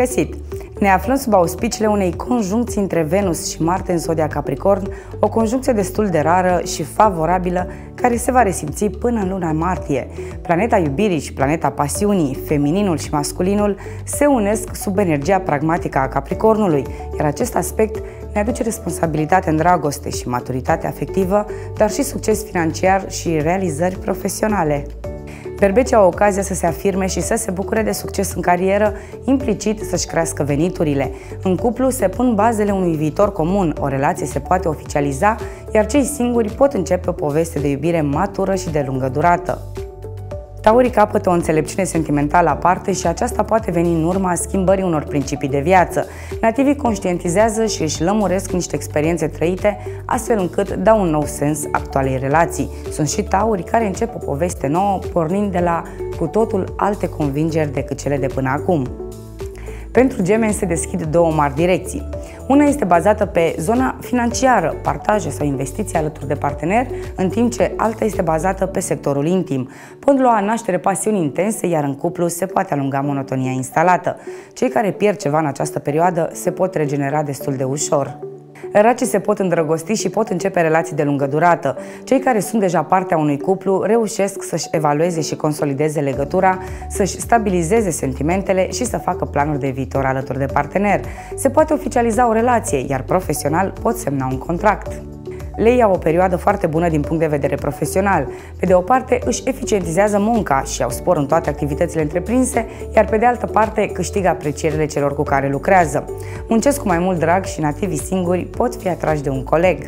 găsit! Ne aflăm sub auspiciile unei conjuncții între Venus și Marte în zodia Capricorn, o conjuncție destul de rară și favorabilă care se va resimți până în luna martie. Planeta iubirii și planeta pasiunii, femininul și masculinul, se unesc sub energia pragmatică a Capricornului, iar acest aspect ne aduce responsabilitate în dragoste și maturitate afectivă, dar și succes financiar și realizări profesionale. Berbecii au ocazia să se afirme și să se bucure de succes în carieră, implicit să-și crească veniturile. În cuplu se pun bazele unui viitor comun, o relație se poate oficializa, iar cei singuri pot începe o poveste de iubire matură și de lungă durată. Taurii capătă o înțelepciune sentimentală aparte și aceasta poate veni în urma schimbării unor principii de viață. Nativii conștientizează și își lămuresc niște experiențe trăite, astfel încât dau un nou sens actualei relații. Sunt și taurii care încep o poveste nouă, pornind de la cu totul alte convingeri decât cele de până acum. Pentru gemeni se deschid două mari direcții. Una este bazată pe zona financiară, partaje sau investiții alături de partener, în timp ce alta este bazată pe sectorul intim. Pot lua naștere pasiuni intense, iar în cuplu se poate alunga monotonia instalată. Cei care pierd ceva în această perioadă se pot regenera destul de ușor. Racii se pot îndrăgosti și pot începe relații de lungă durată. Cei care sunt deja partea unui cuplu reușesc să-și evalueze și consolideze legătura, să-și stabilizeze sentimentele și să facă planuri de viitor alături de partener. Se poate oficializa o relație, iar profesional pot semna un contract. Leii au o perioadă foarte bună din punct de vedere profesional. Pe de o parte, își eficientizează munca și au spor în toate activitățile întreprinse, iar pe de altă parte, câștigă aprecierile celor cu care lucrează. Muncesc cu mai mult drag și nativii singuri pot fi atrași de un coleg.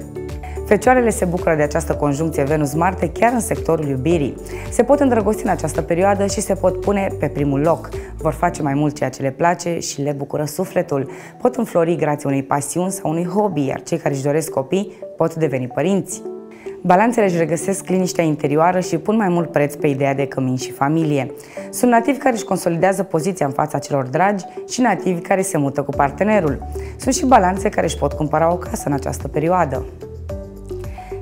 Fecioarele se bucură de această conjuncție Venus-Marte chiar în sectorul iubirii. Se pot îndrăgosti în această perioadă și se pot pune pe primul loc. Vor face mai mult ceea ce le place și le bucură sufletul. Pot înflori grație unei pasiuni sau unui hobby, iar cei care își doresc copii pot deveni părinți. Balanțele își regăsesc liniștea interioară și pun mai mult preț pe ideea de cămin și familie. Sunt nativi care își consolidează poziția în fața celor dragi și nativi care se mută cu partenerul. Sunt și balanțe care își pot cumpăra o casă în această perioadă.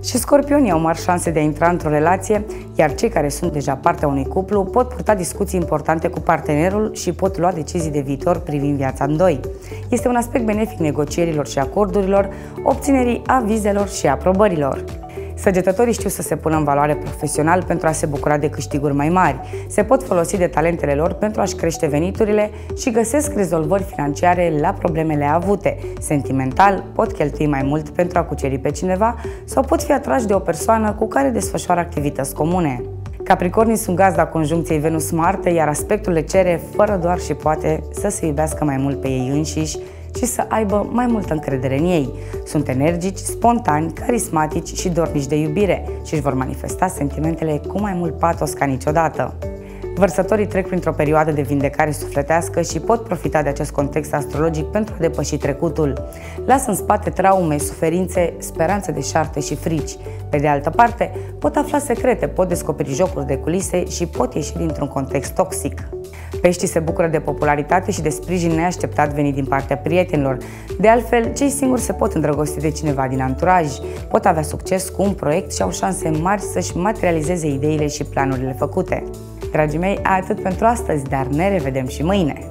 Și scorpionii au mari șanse de a intra într-o relație, iar cei care sunt deja partea unui cuplu pot purta discuții importante cu partenerul și pot lua decizii de viitor privind viața în doi. Este un aspect benefic negocierilor și acordurilor, obținerii avizelor și aprobărilor. Săgetătorii știu să se pună în valoare profesional pentru a se bucura de câștiguri mai mari. Se pot folosi de talentele lor pentru a-și crește veniturile și găsesc rezolvări financiare la problemele avute. Sentimental, pot cheltui mai mult pentru a cuceri pe cineva sau pot fi atrași de o persoană cu care desfășoară activități comune. Capricornii sunt gazda conjuncției Venus-Marte, iar aspectul le cere, fără doar și poate, să se iubească mai mult pe ei înșiși și să aibă mai multă încredere în ei. Sunt energici, spontani, carismatici și dornici de iubire și își vor manifesta sentimentele cu mai mult patos ca niciodată. Vărsătorii trec printr-o perioadă de vindecare sufletească și pot profita de acest context astrologic pentru a depăși trecutul. Lasă în spate traume, suferințe, speranțe de șarte și frici. Pe de altă parte, pot afla secrete, pot descoperi jocuri de culise și pot ieși dintr-un context toxic. Peștii se bucură de popularitate și de sprijin neașteptat venit din partea prietenilor. De altfel, cei singuri se pot îndrăgosti de cineva din anturaj, pot avea succes cu un proiect și au șanse mari să-și materializeze ideile și planurile făcute. Dragii mei, atât pentru astăzi, dar ne revedem și mâine!